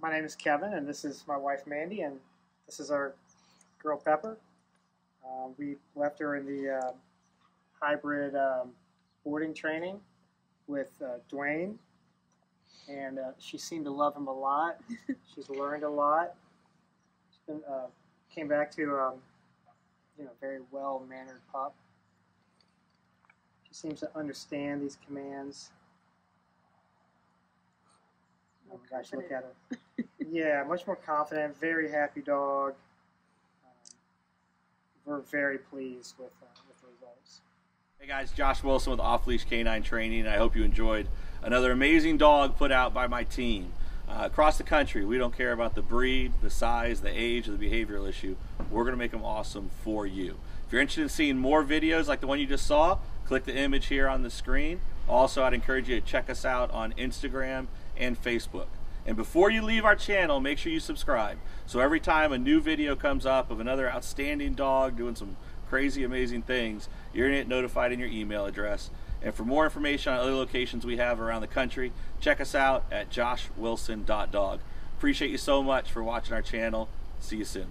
My name is Kevin, and this is my wife Mandy, and this is our girl Pepper. We left her in the hybrid boarding training with Dwayne, and she seemed to love him a lot. She's learned a lot. She's been, came back to very well-mannered pup. She seems to understand these commands. Oh my gosh, look at her. Yeah, much more confident, very happy dog. We're very pleased with the results. Hey guys, Josh Wilson with Off Leash K9 Training. I hope you enjoyed another amazing dog put out by my team. Across the country, we don't care about the breed, the size, the age, or the behavioral issue. We're going to make them awesome for you. If you're interested in seeing more videos like the one you just saw, click the image here on the screen. Also, I'd encourage you to check us out on Instagram and Facebook. And before you leave our channel, make sure you subscribe. So every time a new video comes up of another outstanding dog doing some crazy, amazing things, you're going to get notified in your email address. And for more information on other locations we have around the country, check us out at joshwilson.dog. Appreciate you so much for watching our channel. See you soon.